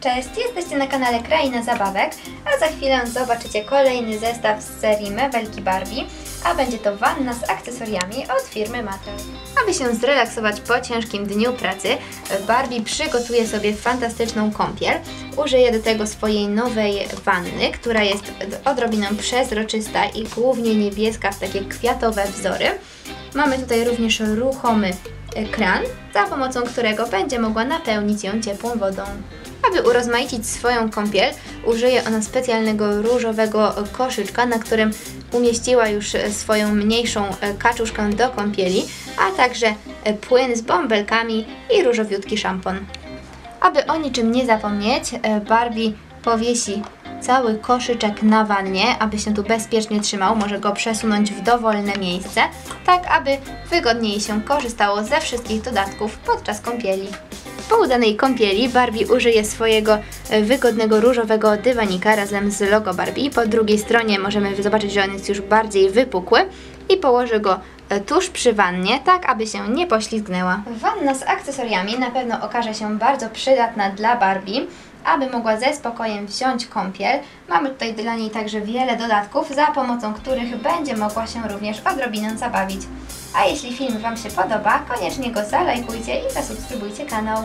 Cześć, jesteście na kanale Kraina Zabawek, a za chwilę zobaczycie kolejny zestaw z serii Mebelki Barbie, a będzie to wanna z akcesoriami od firmy Mattel. Aby się zrelaksować po ciężkim dniu pracy, Barbie przygotuje sobie fantastyczną kąpiel. Użyje do tego swojej nowej wanny, która jest odrobiną przezroczysta i głównie niebieska w takie kwiatowe wzory. Mamy tutaj również ruchomy kran, za pomocą którego będzie mogła napełnić ją ciepłą wodą. Aby urozmaicić swoją kąpiel, użyje ona specjalnego różowego koszyczka, na którym umieściła już swoją mniejszą kaczuszkę do kąpieli, a także płyn z bąbelkami i różowiutki szampon. Aby o niczym nie zapomnieć, Barbie powiesi cały koszyczek na wannie, aby się tu bezpiecznie trzymał. Może go przesunąć w dowolne miejsce, tak aby wygodniej się korzystało ze wszystkich dodatków podczas kąpieli. Po udanej kąpieli Barbie użyje swojego wygodnego różowego dywanika razem z logo Barbie. Po drugiej stronie możemy zobaczyć, że on jest już bardziej wypukły i położy go tuż przy wannie, tak aby się nie poślizgnęła. Wanna z akcesoriami na pewno okaże się bardzo przydatna dla Barbie, aby mogła ze spokojem wziąć kąpiel. Mamy tutaj dla niej także wiele dodatków, za pomocą których będzie mogła się również odrobinę zabawić. A jeśli film Wam się podoba, koniecznie go zalajkujcie i zasubskrybujcie kanał.